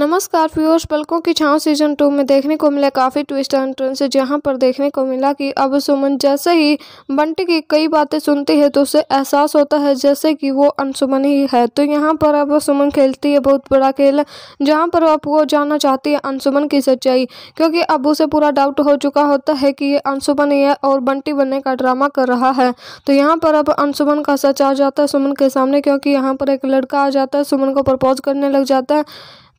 नमस्कार व्यूअर्स, पलकों की छाँव सीजन 2 में देखने को मिला काफ़ी ट्विस्ट एंड टर्न्स, जहां पर देखने को मिला कि अब सुमन जैसे ही बंटी की कई बातें सुनती है तो उसे एहसास होता है जैसे कि वो अनसुमनी ही है। तो यहां पर अब सुमन खेलती है बहुत बड़ा खेल, जहां पर अब वो जानना चाहती है अनसुमन की सच्चाई, क्योंकि अब उसे पूरा डाउट हो चुका होता है कि ये अनसुमन ही है और बंटी बनने का ड्रामा कर रहा है। तो यहाँ पर अब अनसुमन का सच आ जाता है सुमन के सामने, क्योंकि यहाँ पर एक लड़का आ जाता है, सुमन को प्रपोज करने लग जाता है।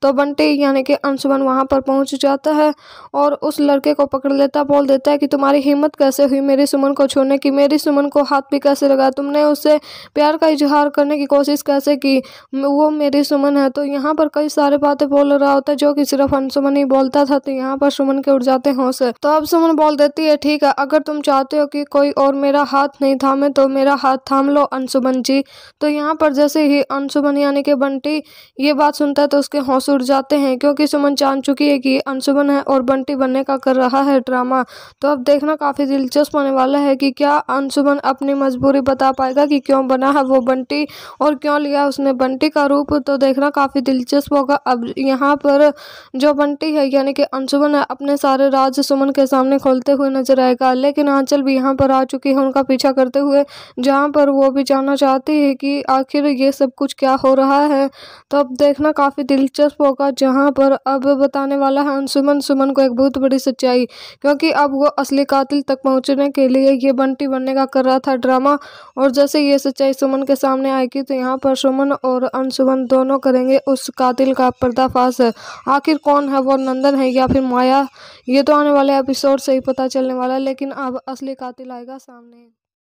तो बंटी यानी कि अंशुमन वहाँ पर पहुँच जाता है और उस लड़के को पकड़ लेता, बोल देता है कि तुम्हारी हिम्मत कैसे हुई मेरी सुमन को छूने की, मेरी सुमन को हाथ भी कैसे लगा, तुमने उससे प्यार का इजहार करने की कोशिश कैसे की, वो मेरी सुमन है। तो यहाँ पर कई सारे बातें बोल रहा होता है जो कि सिर्फ अंशुमन ही बोलता था। तो यहाँ पर सुमन के उठ जाते हैं होश। तो अब सुमन बोल देती है, ठीक है, अगर तुम चाहते हो कि कोई और मेरा हाथ नहीं थामे तो मेरा हाथ थाम लो अंशुमन जी। तो यहाँ पर जैसे ही अंशुमन यानी कि बंटी ये बात सुनता है तो उसके होश उड़ जाते हैं, क्योंकि सुमन जान चुकी है कि अंशुमन है और बंटी बनने का कर रहा है ड्रामा। तो अब देखना काफी दिलचस्प होने वाला है कि क्या अंशुमन अपनी मजबूरी बता पाएगा कि क्यों बना है वो बंटी और क्यों लिया उसने बंटी का रूप। तो देखना काफी दिलचस्प होगा। अब यहाँ पर जो बंटी है यानी कि अंशुमन है अपने सारे राज सुमन के सामने खोलते हुए नजर आएगा। लेकिन आंचल भी यहाँ पर आ चुकी है उनका पीछा करते हुए, जहाँ पर वो भी जानना चाहती है कि आखिर ये सब कुछ क्या हो रहा है। तो अब देखना काफी दिलचस्प होगा, जहां पर अब बताने वाला है अंशुमन सुमन को एक बहुत बड़ी सच्चाई, क्योंकि अब वो असली कातिल तक पहुंचने के लिए ये बंटी बनने का कर रहा था ड्रामा। और जैसे ये सच्चाई सुमन के सामने आएगी तो यहाँ पर सुमन और अंशुमन दोनों करेंगे उस कातिल का पर्दाफाश। आखिर कौन है वो, नंदन है या फिर माया, ये तो आने वाले एपिसोड से ही पता चलने वाला है। लेकिन अब असली कातिल आएगा सामने।